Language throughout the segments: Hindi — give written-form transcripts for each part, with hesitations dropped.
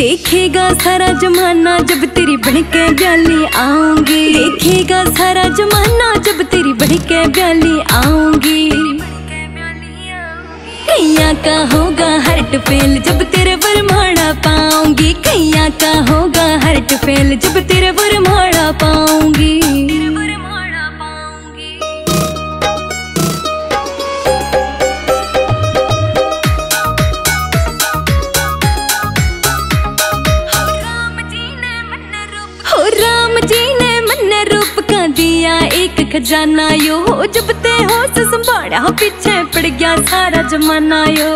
देखेगा सारा जमाना जब तेरी बढ़के ब्याली आऊंगी। देखेगा सारा जमाना जब तेरी बढ़के ब्याली आऊंगी। कैया का होगा हर्ट फेल जब तेरे वरमाड़ा पाऊंगी। कैया का होगा हर्ट फेल जब तेरे वरमाड़ा पाऊंगी। दिया एक खजाना यो जब ते होश संभाड़ा पीछे पड़ गया सारा जमाना यो।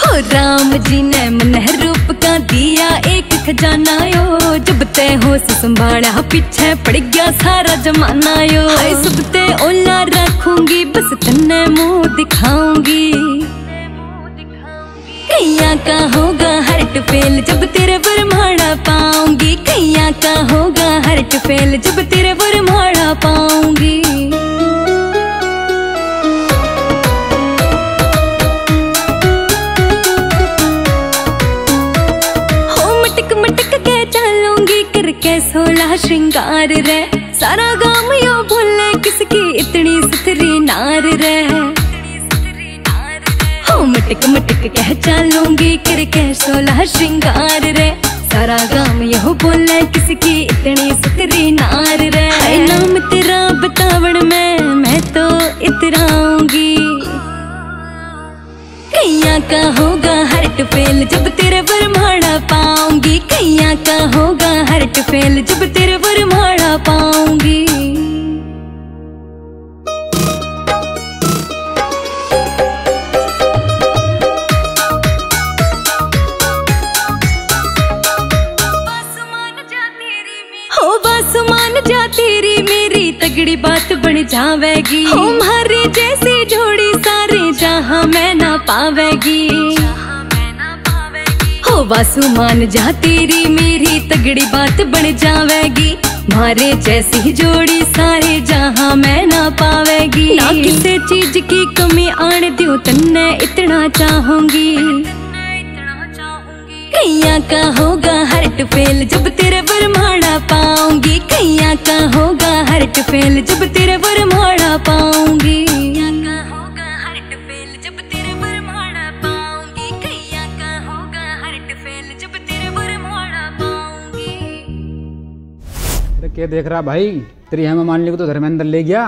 हो राम जी ने मन रूप का दिया एक खजाना यो जब ते होश संभाड़ा पीछे पड़ गया सारा जमाना यो। हाय सब ते ओला रखूंगी बस तन्ने मुंह दिखाऊंगी। कैया का होगा हर्ट फेल जब तेरे वरमाड़ा पाऊंगी। कैया का होगा हर्ट फेल जब तेरे वरमाड़ा पाऊंगी। हो मटक मटक के चलूंगी करके सोला श्रृंगार रे। सारा गांव यो भूले किसकी इतनी सुथरी नार रे। मटक मटक कह चलूंगी करके सोलह श्रृंगार रे। सारा गांव यह बोले किसकी इतनी सुथरी नार रे। हाय नाम तेरा बतावण में मैं तो इतराऊंगी। कैया का होगा हर्ट फेल जब तेरे वरमाड़ा पाऊंगी। कैया का होगा हर्ट फेल जब तेरे वरमाड़ा पाऊंगी। सुमान जा तेरी मेरी तगड़ी बात बन जावेगी। हमारे जैसी जोड़ी सारे जहां मैं ना पावेगी। हो वासुमान जा तेरी मेरी तगड़ी बात बन जावेगी। मारे जैसी जोड़ी सारे जहां मैं ना पावेगी। ना किसी चीज की कमी आने दियो तन्ने इतना चाहूंगी। कैया का होगा हर्ट फेल जब तेरे वरमाड़ा पाऊंगी। कैया का होगा हर्ट फेल जब तेरे वरमाड़ा पाऊंगी। कैया का होगा हर्ट फेल जब तेरे वरमाड़ा पाऊंगी। कैया का होगा हर्ट फेल जब तेरे वरमाड़ा पाऊंगी। अरे क्या देख रहा भाई, तेरी हेमा मालिनी को तो धर्मेंद्र ले गया।